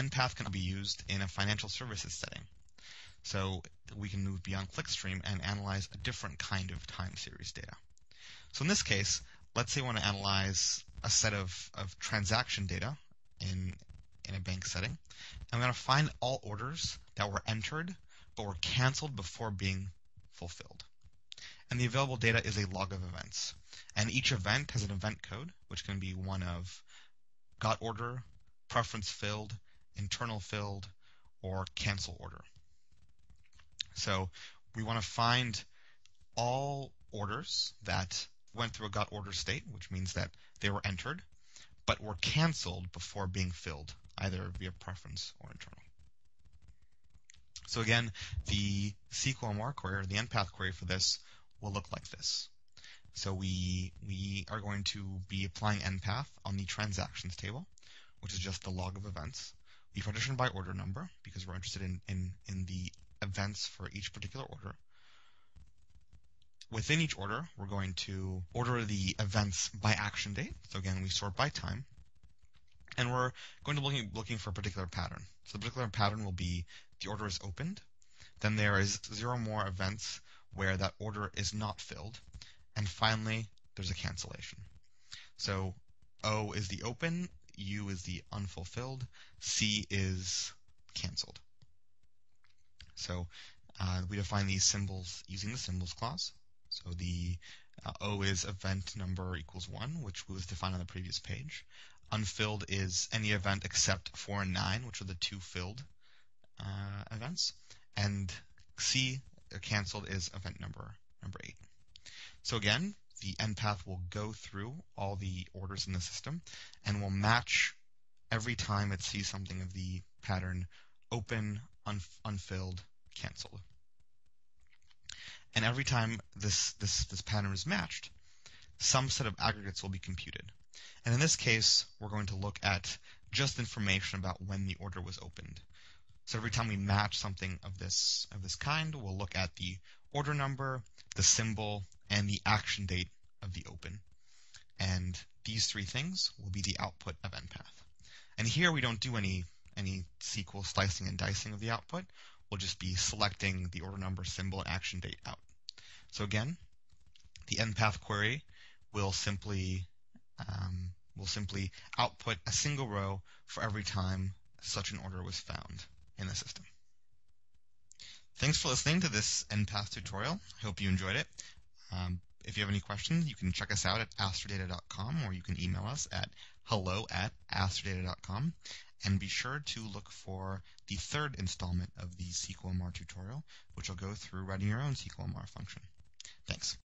NPath can be used in a financial services setting. So we can move beyond clickstream and analyze a different kind of time series data. So in this case, let's say we want to analyze a set of transaction data in a bank setting. And we want to find all orders that were entered but were canceled before being fulfilled. And the available data is a log of events. And each event has an event code, which can be one of got order, preference filled, internal filled, or cancel order. So we want to find all orders that went through a got order state, which means that they were entered, but were canceled before being filled, either via preference or internal. So again, the SQL-MR query, or the NPath query for this, will look like this. So we are going to be applying NPath on the transactions table, which is just the log of events. We partition by order number, because we're interested in the events for each particular order. Within each order, we're going to order the events by action date. So again, we sort by time. And we're going to be looking for a particular pattern. So the particular pattern will be the order is opened, then there is 0 more events where that order is not filled, and finally, there's a cancellation. So O is the open, U is the unfulfilled, C is canceled. So we define these symbols using the symbols clause. So the O is event number equals 1, which was defined on the previous page. Unfilled is any event except 4 and 9, which are the 2 filled events. And C, canceled, is event number 8. So again, the NPath will go through all the orders in the system and will match every time it sees something of the pattern open, unfilled, canceled. And every time this pattern is matched, some set of aggregates will be computed. And in this case, we're going to look at just information about when the order was opened. So every time we match something of this kind, we'll look at the order number, the symbol, and the action date of the open. And these 3 things will be the output of NPath. And here we don't do any SQL slicing and dicing of the output. We'll just be selecting the order number, symbol, and action date out. So again, the NPath query will simply output a single row for every time such an order was found in the system. Thanks for listening to this NPath tutorial. I hope you enjoyed it. If you have any questions, you can check us out at astrodata.com, or you can email us at hello@astrodata.com. And be sure to look for the 3rd installment of the SQL-MR tutorial, which will go through writing your own SQL-MR function. Thanks.